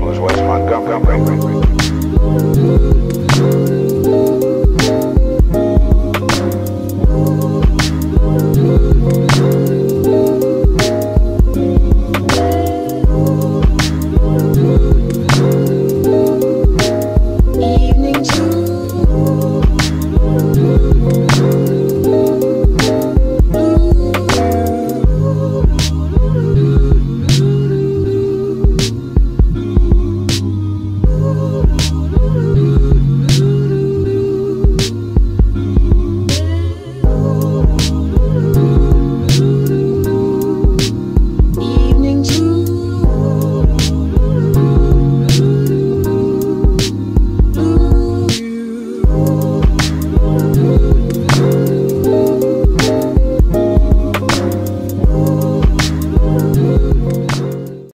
Let's watch my gum.